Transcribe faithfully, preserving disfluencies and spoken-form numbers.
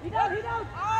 He down, he down.